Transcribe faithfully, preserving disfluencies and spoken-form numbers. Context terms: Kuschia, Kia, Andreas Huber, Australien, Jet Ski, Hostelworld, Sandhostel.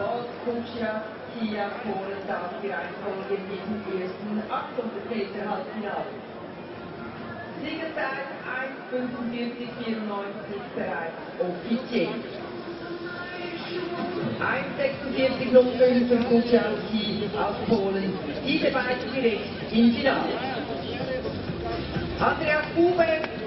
Aus Kuschia, Kia, Polen darf die Reihenfolge in diesem ersten achthundert Meter Halbfinale. Siegeszeit eins fünfundvierzig vierundneunzig bereits offiziell. eins sechsundvierzig null fünf für Kuschia, Kia aus Polen, diese beiden direkt im Finale. Andreas Huber.